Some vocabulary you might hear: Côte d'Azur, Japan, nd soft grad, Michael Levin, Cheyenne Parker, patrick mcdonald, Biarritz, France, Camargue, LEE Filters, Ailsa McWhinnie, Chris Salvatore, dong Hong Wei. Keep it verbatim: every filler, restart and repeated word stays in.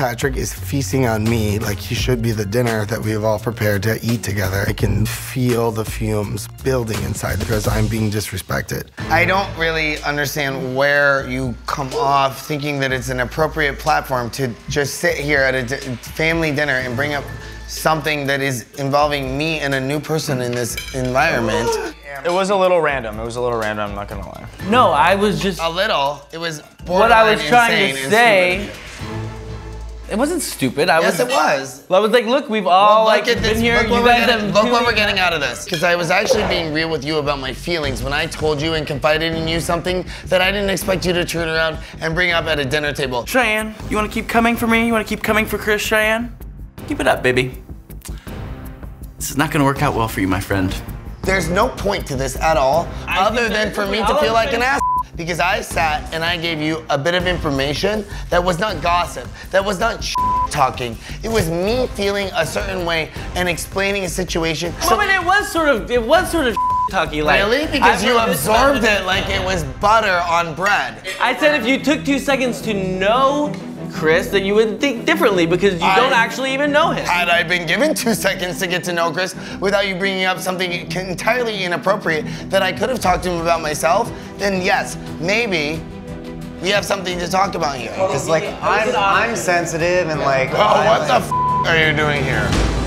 Patrick is feasting on me like he should be the dinner that we have all prepared to eat together. I can feel the fumes building inside because I'm being disrespected. I don't really understand where you come off thinking that it's an appropriate platform to just sit here at a d family dinner and bring up something that is involving me and a new person in this environment. It was a little random. It was a little random, I'm not gonna lie. No, I was just... A little? It was borderline. What I was trying to say... It wasn't stupid. I yes, was, it was. I was like, look, we've all well, like, been this. here. Look, what, guys we're getting, look what we're getting out of this. Because I was actually being real with you about my feelings when I told you and confided in you something that I didn't expect you to turn around and bring up at a dinner table. Cheyenne, you want to keep coming for me? You want to keep coming for Chris, Cheyenne? Keep it up, baby. This is not going to work out well for you, my friend. There's no point to this at all, I other than for me to feel like an ass. Because I sat and I gave you a bit of information that was not gossip, that was not sh talking. It was me feeling a certain way and explaining a situation. Well, so but it was sort of, it was sort of sh talky, like. Really? Because I you absorbed it like it was butter on bread. I said if you took two seconds to know Chris, then you would think differently because you I, don't actually even know him. Had I been given two seconds to get to know Chris without you bringing up something entirely inappropriate that I could have talked to him about myself, then yes, maybe we have something to talk about here. Because like, I'm, I'm sensitive and like... Oh, what the f are you doing here?